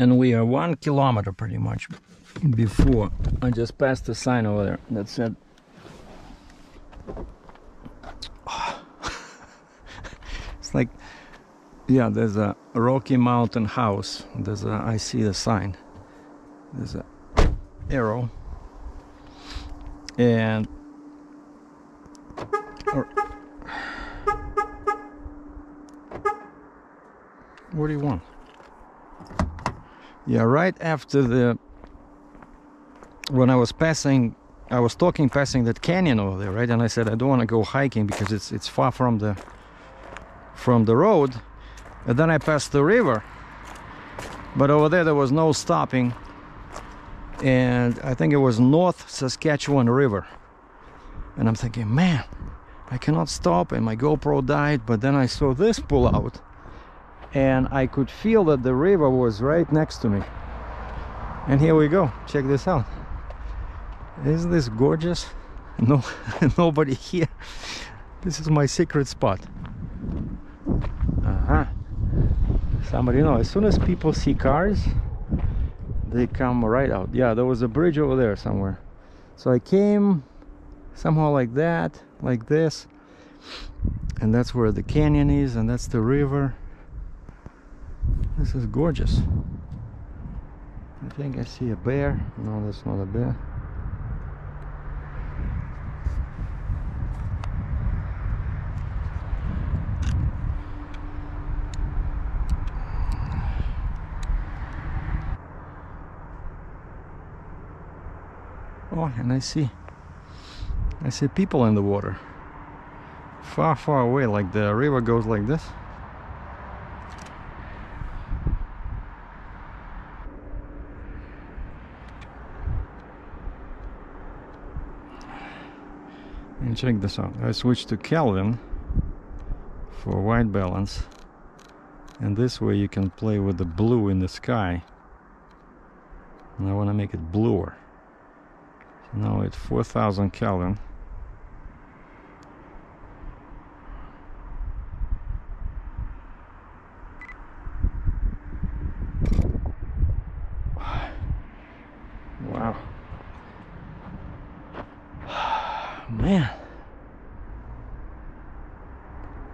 and we are 1 kilometer pretty much before. I just passed the sign over there that said it's like, yeah, there's a Rocky Mountain House. There's a, I see the sign, there's a arrow, and what do you want? Yeah, right after the, when I was passing, I was passing that canyon over there, right? And I said I don't want to go hiking because it's far from the road. And then I passed the river, but over there was no stopping, and I think it was North Saskatchewan River. And I'm thinking, man, I cannot stop, and my GoPro died. But then I saw this pull out, and I could feel that the river was right next to me. And here we go, check this out. Isn't this gorgeous? No, nobody here. This is my secret spot. Uh-huh. Somebody, you know, as soon as people see cars, they come right out. Yeah, there was a bridge over there somewhere. So I came somehow like that, like this, and that's where the canyon is, and that's the river. This is gorgeous. I think I see a bear. No, that's not a bear. Oh, and I see people in the water. Far, far away, like the river goes like this. And check this out, I switched to Kelvin for white balance, and this way you can play with the blue in the sky, and I want to make it bluer. So now it's 4000 Kelvin. Wow. Man,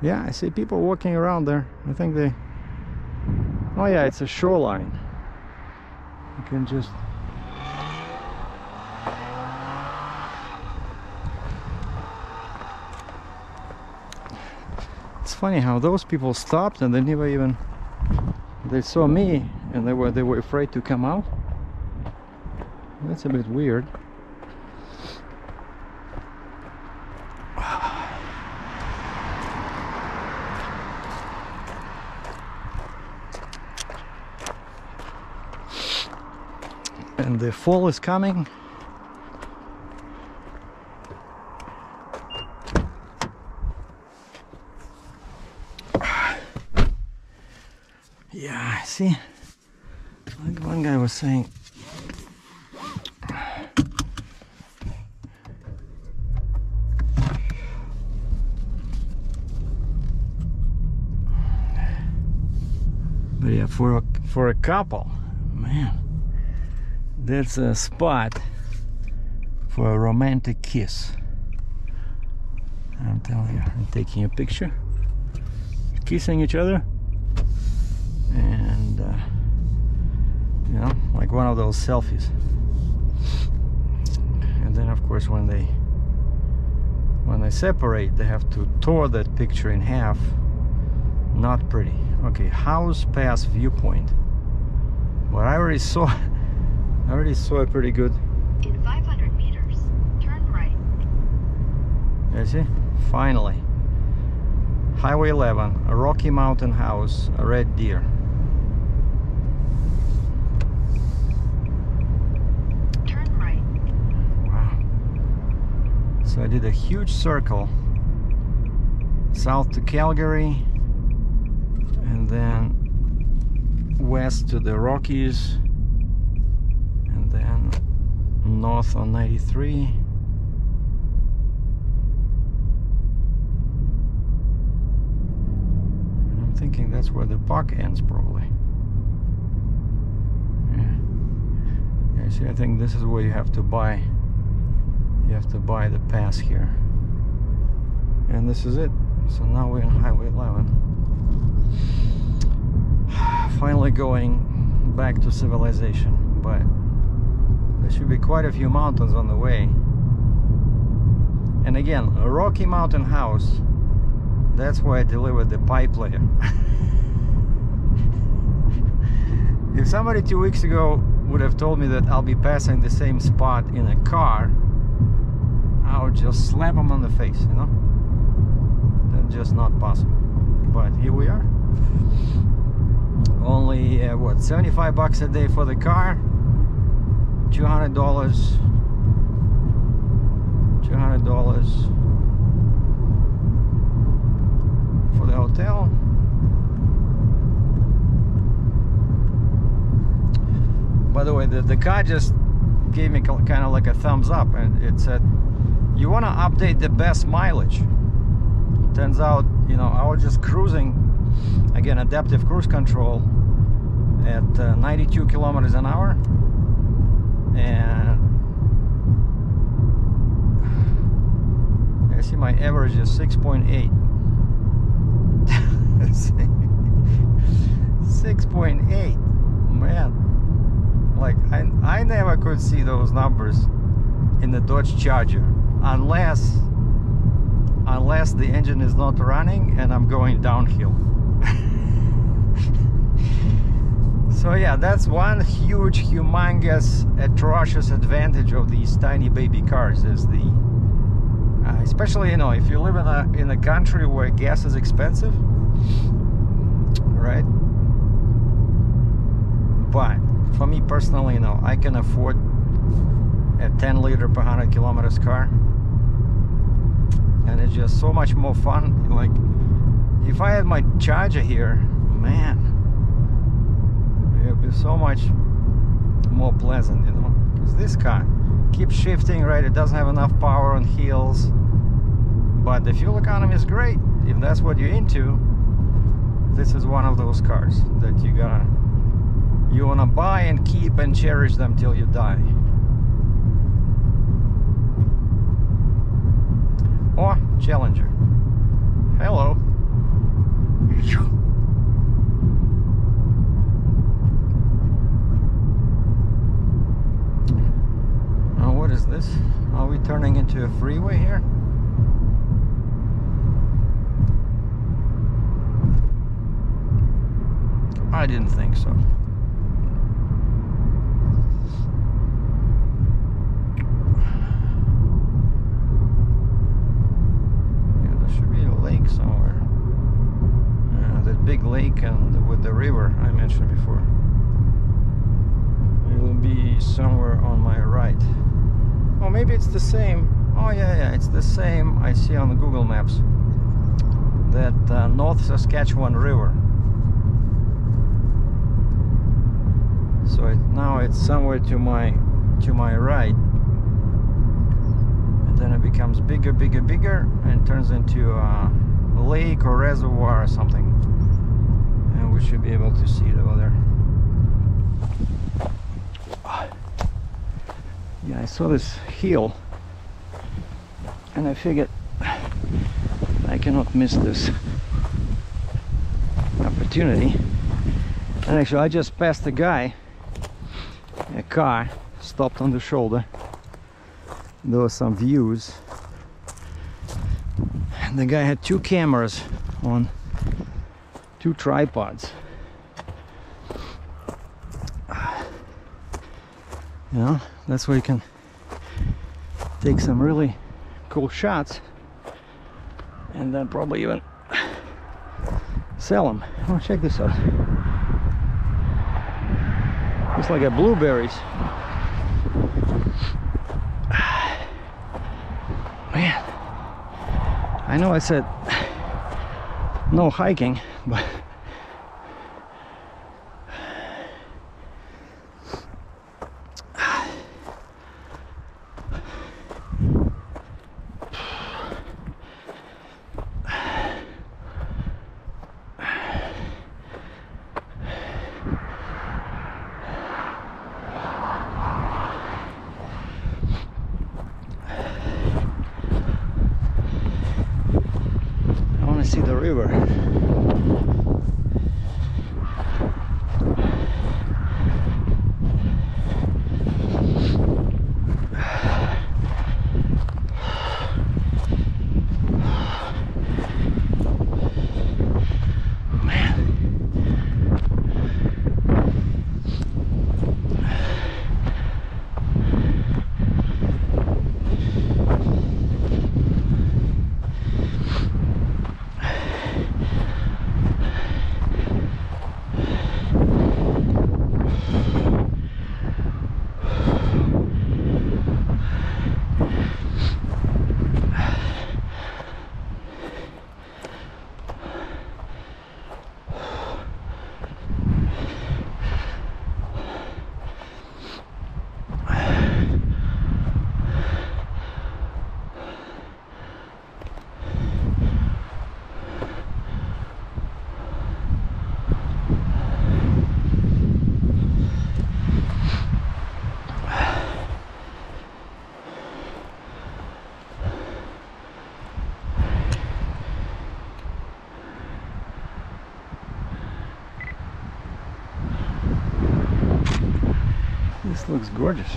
yeah, I see people walking around there. I think they, oh yeah, it's a shoreline. You can just, it's funny how those people stopped and they never even, they saw me and they were afraid to come out. That's a bit weird. And the fall is coming. Yeah, see, like one guy was saying, but yeah, for a couple, man, that's a spot for a romantic kiss. I'm telling you, I'm taking a picture, kissing each other, and you know, like one of those selfies. And then, of course, when they separate, they have to tore that picture in half. Not pretty. Okay, house pass viewpoint. What I already saw. I already saw it pretty good. In 500 meters, turn right. You see? Finally. Hwy 11, a Rocky Mountain House, a red deer. Turn right. Wow. So I did a huge circle south to Calgary, and then west to the Rockies. Then north on 93. And I'm thinking that's where the park ends, probably. You see, I think this is where you have to buy. You have to buy the pass here. And this is it. So now we're on Hwy 11. Finally going back to civilization, but there should be quite a few mountains on the way. And again, a Rocky Mountain House. That's why I delivered the pipe layer. If somebody 2 weeks ago would have told me that I'll be passing the same spot in a car, I would just slap him on the face, you know? That's just not possible. But here we are. Only, what, 75 bucks a day for the car, $200 for the hotel. By the way, the car just gave me kind of like a thumbs up, and it said, you want to update the best mileage. Turns out, you know, I was just cruising, again, adaptive cruise control at 92 kilometers an hour, and I see my average is 6.8. 6.8, man. Like, I never could see those numbers in the Dodge Charger unless the engine is not running and I'm going downhill. So yeah, that's one huge, humongous, atrocious advantage of these tiny baby cars is the especially, you know, if you live in a country where gas is expensive, right? But for me personally, you know, I can afford a 10-liter per 100 kilometers car, and it's just so much more fun. Like, if I had my Charger here, man, it would be so much more pleasant, you know, because this car keeps shifting, right? It doesn't have enough power on hills, but the fuel economy is great. If that's what you're into, this is one of those cars that you gotta, you want to buy and keep and cherish them till you die. Or Challenger. Hello. Now, what is this? Are we turning into a freeway here? I didn't think so. Big lake, and with the river I mentioned before. It will be somewhere on my right. Oh, maybe it's the same. Oh yeah, yeah, it's the same. I see on Google Maps that North Saskatchewan River. So now it's somewhere to my right, and then it becomes bigger, bigger, bigger, and turns into a lake or reservoir or something. And we should be able to see it over there. Yeah, I saw this hill and I figured I cannot miss this opportunity. And actually, I just passed a guy, a car stopped on the shoulder. There were some views, and the guy had two cameras on, two tripods, you know. That's where you can take some really cool shots and then probably even sell them. Oh, check this out. It's like a blueberries, man. I know I said no hiking, but see the river. This looks gorgeous.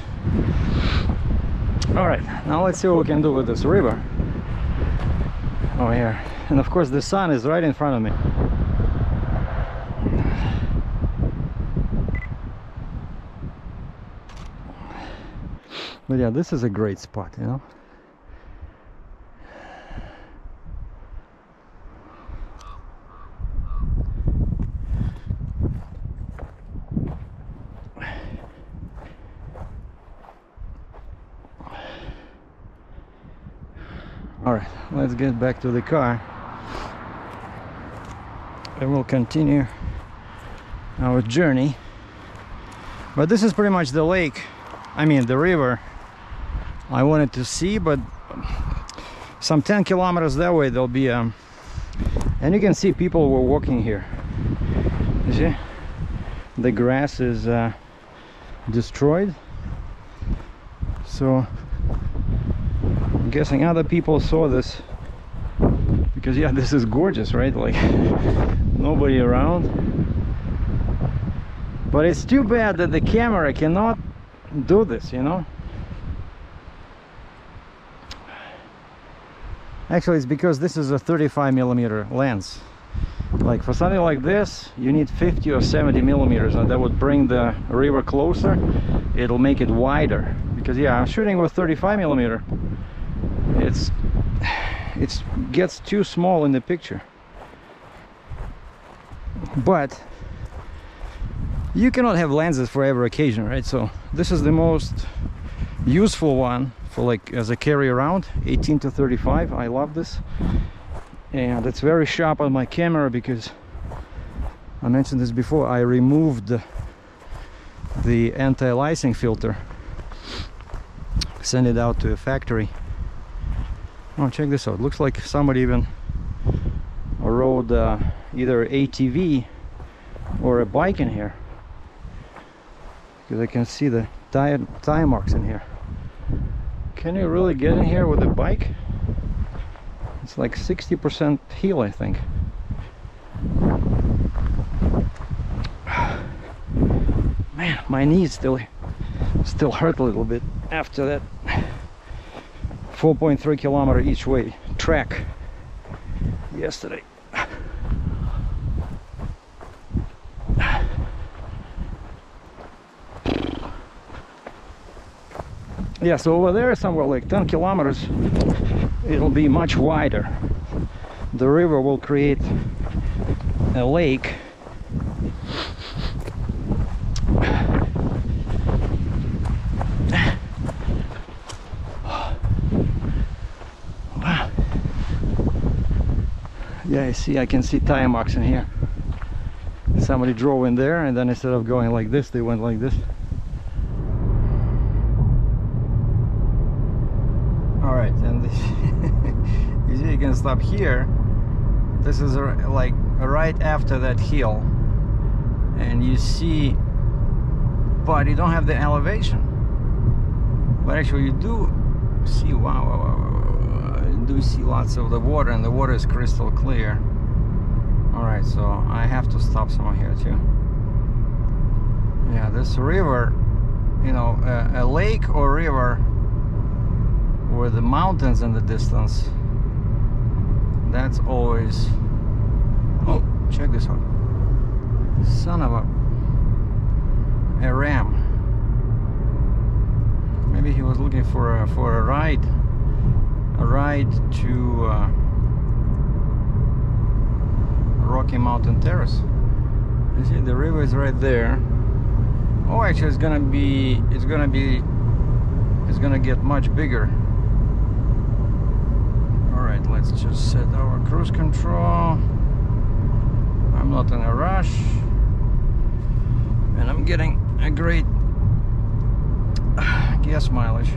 All right, now let's see what we can do with this river over here. And of course the sun is right in front of me. But yeah, this is a great spot, you know. Alright, let's get back to the car and we'll continue our journey. But this is pretty much the lake, I mean the river I wanted to see, but some 10 kilometers that way there'll be and you can see people were walking here. You see? The grass is destroyed. So I'm guessing other people saw this, because yeah, this is gorgeous, right? Like nobody around. But it's too bad that the camera cannot do this, you know. Actually, it's because this is a 35mm lens. Like for something like this you need 50 or 70 millimeters, and that would bring the river closer. It'll make it wider, because yeah, I'm shooting with 35mm. It gets too small in the picture. But you cannot have lenses for every occasion, right? So this is the most useful one for, like, as a carry around, 18 to 35. I love this, and it's very sharp on my camera, because I mentioned this before, I removed the anti-aliasing filter, sent it out to a factory. Oh, check this out, looks like somebody even rode either ATV or a bike in here, because I can see the tire marks in here. Can you really get in here with a bike? It's like 60% heel, I think. Man, my knees still hurt a little bit after that 4.3 kilometer each way track yesterday. Yeah, so over there somewhere like 10 kilometers it'll be much wider. The river will create a lake. Yeah, I can see tire marks in here. Somebody drove in there, and then instead of going like this, they went like this. Alright, and you see, you can stop here. This is like right after that hill. And you see, but you don't have the elevation. But actually you do see, wow, do see lots of the water, and the water is crystal clear. Alright, so I have to stop somewhere here too. Yeah, this river, you know, a lake or river with the mountains in the distance, that's always... Oh, check this out. Son of a ram. Maybe he was looking for a ride. A ride to Rocky Mountain Terrace. You see, the river is right there. Oh, actually, it's gonna get much bigger. All right, let's just set our cruise control. I'm not in a rush, and I'm getting a great gas mileage.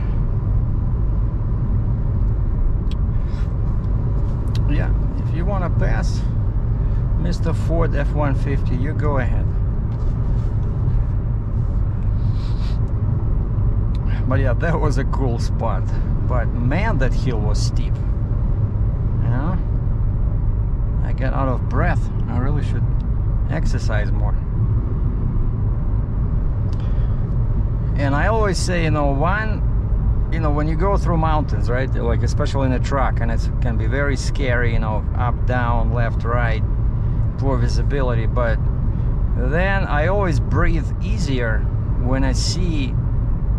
Yeah, if you want to pass Mr. Ford F-150, you go ahead. But yeah, that was a cool spot. But man, that hill was steep. Yeah, I get out of breath. I really should exercise more. And I always say, you know, when you go through mountains, right? Like especially in a truck, and it can be very scary, you know, up, down, left, right, poor visibility. But then I always breathe easier when I see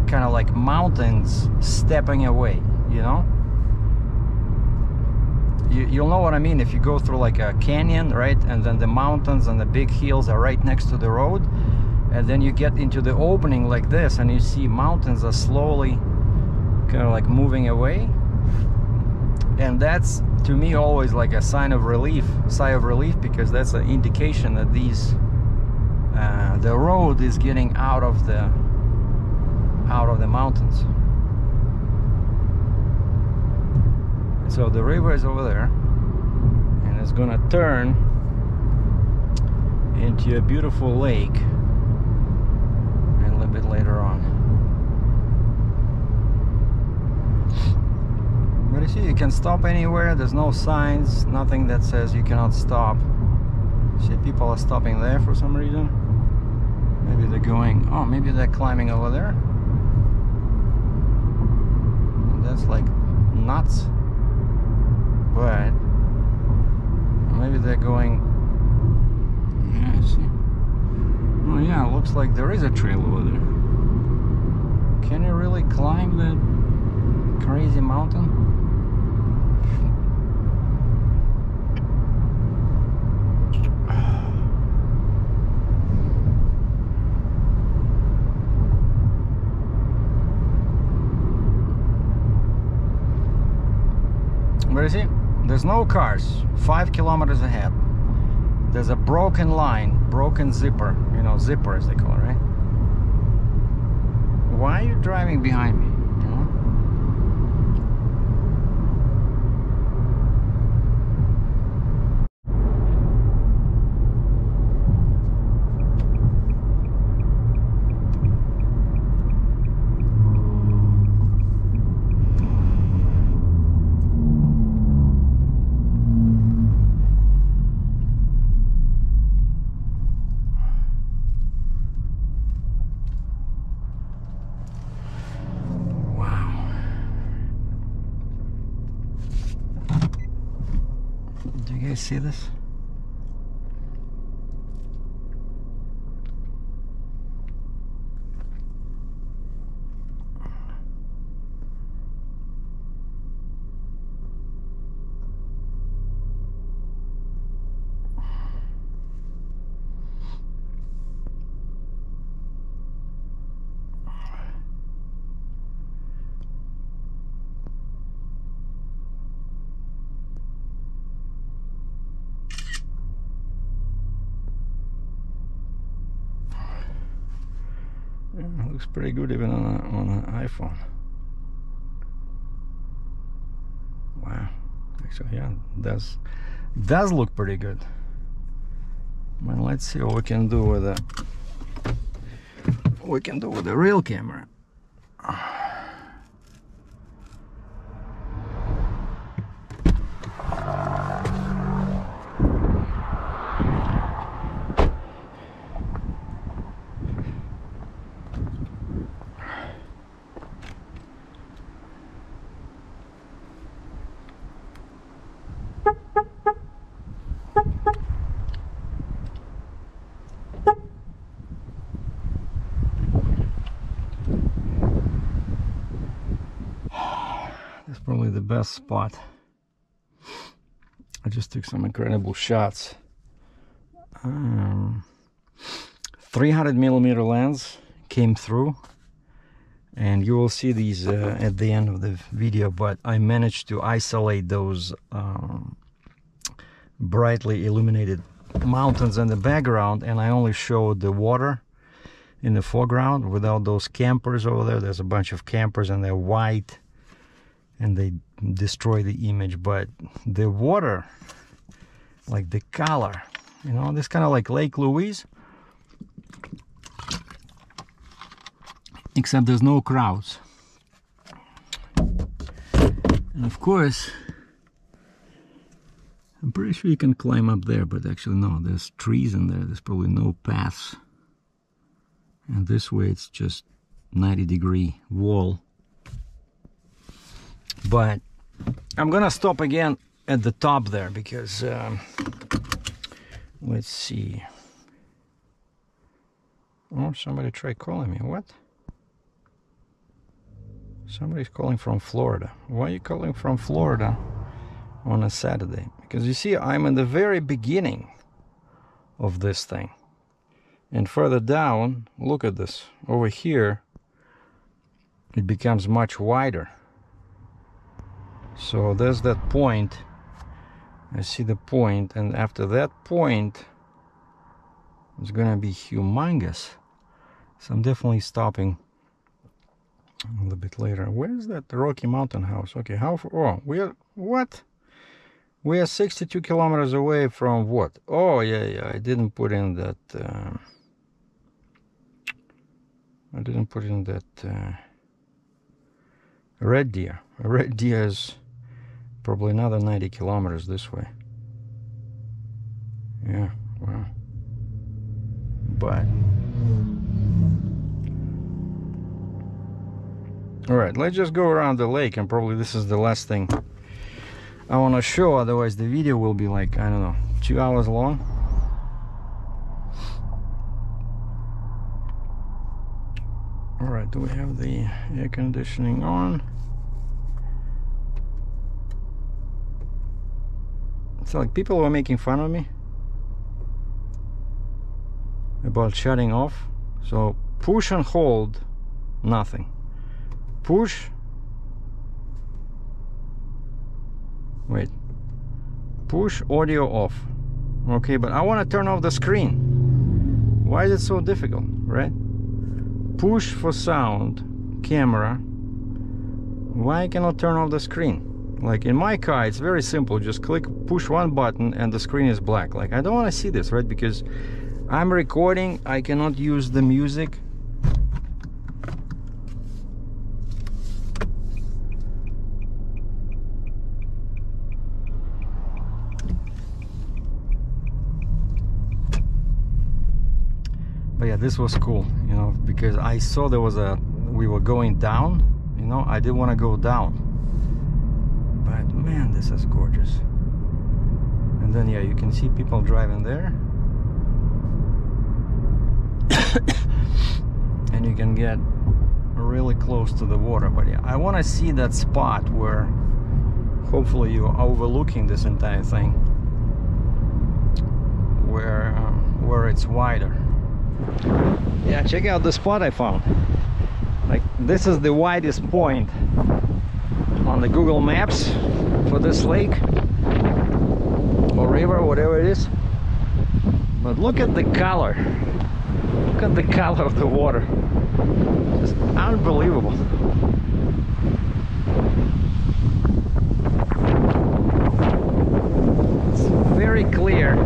kind of like mountains stepping away, you know? You'll know what I mean if you go through like a canyon, right? And then the mountains and the big hills are right next to the road, and then you get into the opening like this and you see mountains are slowly kind of like moving away. And that's to me always like a sigh of relief, because that's an indication that these the road is getting out of the mountains. So the river is over there, and it's gonna turn into a beautiful lake a little bit later on. But you see, you can stop anywhere. There's no signs, nothing that says you cannot stop. See, people are stopping there for some reason. Maybe they're going, oh, maybe they're climbing over there. That's like nuts, but maybe they're going. Yeah, I see. Oh yeah, looks like there is a trail over there. Can you really climb that crazy mountain? But you see, there's no cars 5 kilometers ahead. There's a broken line, broken zipper, you know, zipper as they call it, right? Why are you driving behind me? You see this? Looks pretty good even on an iPhone. Wow, actually, yeah, does look pretty good. Well, let's see what we can do with a real camera. best spot. I just took some incredible shots. 300mm lens came through, and you will see these at the end of the video, but I managed to isolate those brightly illuminated mountains in the background, and I only showed the water in the foreground without those campers over there. There's a bunch of campers and they're white and they destroy the image, but the water, like the color, you know, this kind of like Lake Louise, except there's no crowds. And of course, I'm pretty sure you can climb up there, but actually no, there's trees in there, there's probably no paths. And this way it's just 90-degree wall. But I'm gonna stop again at the top there because let's see. Oh, somebody tried calling me. What? Somebody's calling from Florida. Why are you calling from Florida on a Saturday? Because you see, I'm in the very beginning of this thing. And further down, look at this. Over here, it becomes much wider. So there's that point. I see the point, and after that point, it's gonna be humongous. So I'm definitely stopping a little bit later. Where's that Rocky Mountain House? Okay, how far? Oh, we're what? We are 62 kilometers away from what? Oh, yeah, I didn't put in that. I didn't put in that Red Deer. Red Deer is probably another 90 kilometers this way. Yeah, wow. But all right, let's just go around the lake, and probably this is the last thing I want to show, otherwise the video will be like, I don't know, 2 hours long. All right, do we have the air conditioning on? It's like people were making fun of me about shutting off. So push and hold, nothing. Push, wait, push audio off. Okay, but I want to turn off the screen. Why is it so difficult, right? Push for sound, camera. Why cannot turn off the screen? Like in my car, it's very simple. Just click, push one button, and the screen is black. Like I don't want to see this, right? Because I'm recording, I cannot use the music. But yeah, this was cool, you know, because I saw there was a, we were going down, you know, I didn't want to go down, but man, this is gorgeous. And then yeah, you can see people driving there. And you can get really close to the water. But yeah, I want to see that spot where hopefully you're overlooking this entire thing, where it's wider. Yeah, check out the spot I found. Like, this is the widest point on the Google Maps for this lake or river, whatever it is. But look at the color. Look at the color of the water. Just unbelievable. It's very clear.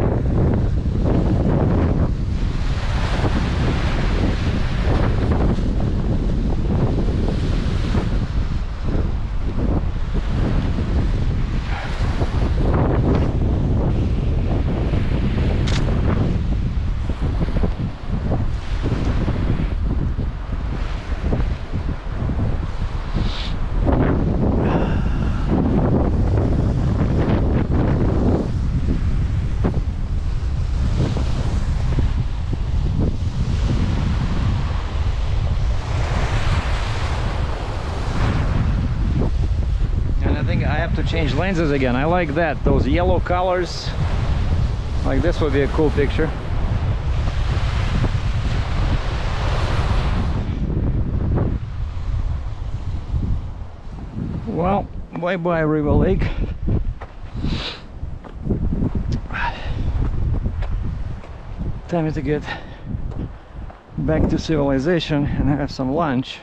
to change lenses again. I like that, those yellow colors. Like this would be a cool picture. Well, bye-bye River Lake. Time to get back to civilization and have some lunch.